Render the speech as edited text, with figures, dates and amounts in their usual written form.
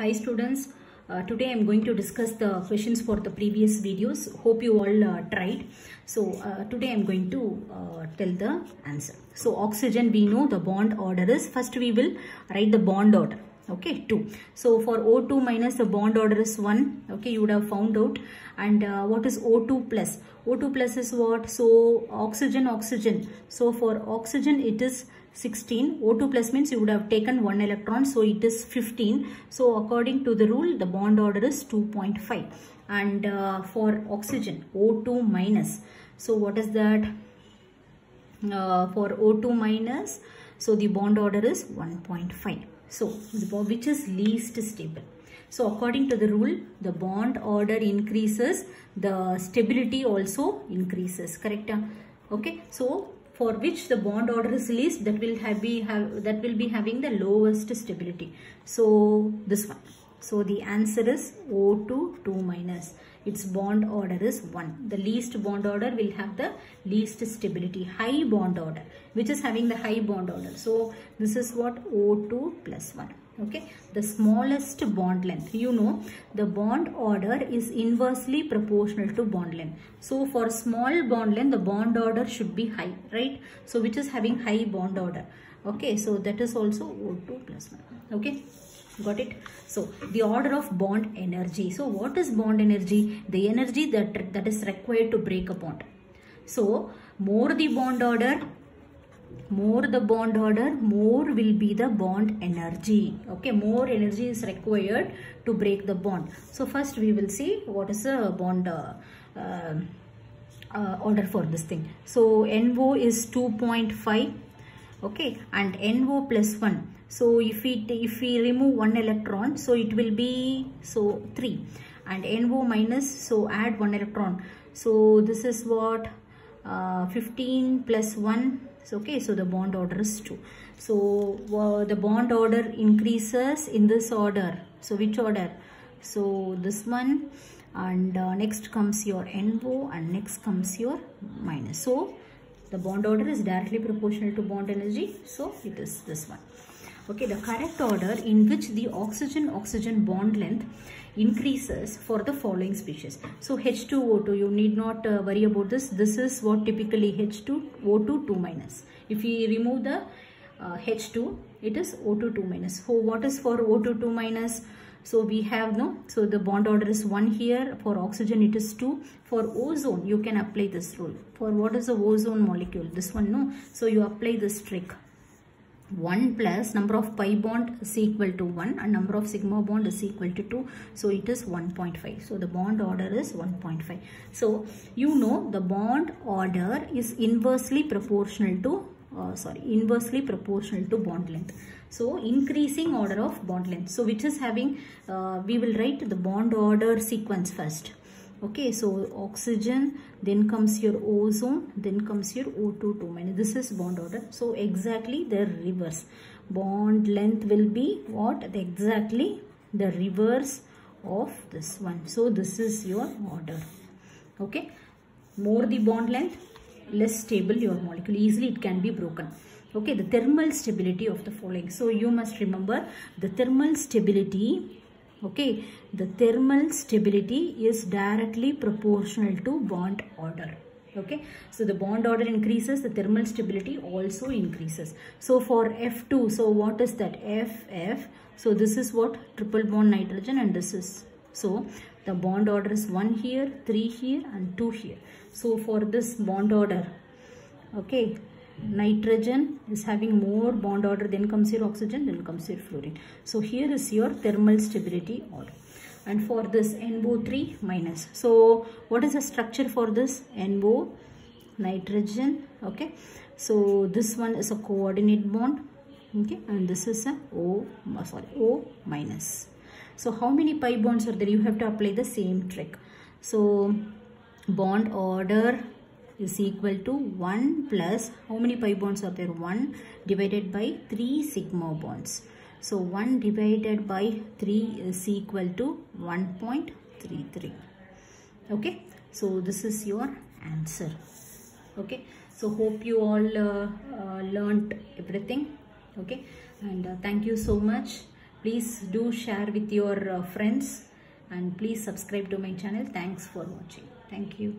Hi students, today I am going to discuss the questions for the previous videos. Hope you all tried. So today I am going to tell the answer. So oxygen, we know the bond order is, first we will write the bond order. Okay, 2. So for O2 minus the bond order is 1. Okay, you would have found out. And what is O2 plus? O2 plus is what? So oxygen. So for oxygen it is 16. O2 plus means you would have taken 1 electron. So it is 15. So according to the rule, the bond order is 2.5. And for oxygen, O2 minus. So what is that? For O2 minus, so the bond order is 1.5. So, which is least stable. So, according to the rule, the bond order increases, the stability also increases. Correct? Okay. So, for which the bond order is least, that will be having the lowest stability. So, this one. So, the answer is O2 2 minus. Its bond order is 1. The least bond order will have the least stability. High bond order, which is having the high bond order. So, this is what O2 plus 1. Okay. The smallest bond length. You know, the bond order is inversely proportional to bond length. So, for small bond length, the bond order should be high. Right. So, which is having high bond order. Okay. So, that is also O2 plus 1. Okay. Got it? So the order of bond energy. So what is bond energy? The energy that is required to break a bond. So more the bond order, more will be the bond energy. Okay, more energy is required to break the bond. So first we will see what is the bond order for this thing. So NO is 2.5. Okay, and NO plus 1. So if we remove 1 electron, so it will be 3, and NO minus, so add 1 electron, so this is what 15 plus 1. So okay, so the bond order is 2. So the bond order increases in this order. So which order? So this one, and next comes your NO, and next comes your minus. So the bond order is directly proportional to bond energy. So it is this one. Okay, the correct order in which the oxygen bond length increases for the following species. So H2O2, you need not worry about this. This is what typically H2O2 2 minus. If we remove the H2, it is O2 2 minus. So what is for O2 2 minus? So we have no. So the bond order is 1 here. For oxygen it is 2. For ozone, you can apply this rule. For what is the ozone molecule? This one, no. So you apply this trick. 1 plus number of pi bond is equal to 1, and number of sigma bond is equal to 2. So it is 1.5. So the bond order is 1.5. So you know the bond order is inversely proportional to bond length. So increasing order of bond length. So which is having, we will write the bond order sequence first. Okay, so oxygen, then comes your ozone, then comes your O2 2 minus. This is bond order. So exactly the reverse. Bond length will be what? Exactly the reverse of this one. So this is your order. Okay, more the bond length, less stable your molecule. Easily it can be broken. Okay, the thermal stability of the following. So you must remember the thermal stability. Okay, the thermal stability is directly proportional to bond order. Okay, so the bond order increases, the thermal stability also increases. So for F2, so what is that? FF, so this is what? Triple bond nitrogen, and this is, so the bond order is 1 here, 3 here, and 2 here. So for this bond order, okay, nitrogen is having more bond order, then comes your oxygen, then comes your fluorine. So here is your thermal stability order. And for this NO3 minus, so what is the structure for this? NO, nitrogen, okay. So this one is a coordinate bond, okay, and this is a O minus. So how many pi bonds are there? You have to apply the same trick. So bond order is equal to 1 plus, how many pi bonds are there? 1 divided by 3 sigma bonds. So 1 divided by 3 is equal to 1.33. Okay. So this is your answer. Okay. So hope you all learnt everything. Okay. And thank you so much. Please do share with your friends and please subscribe to my channel. Thanks for watching. Thank you.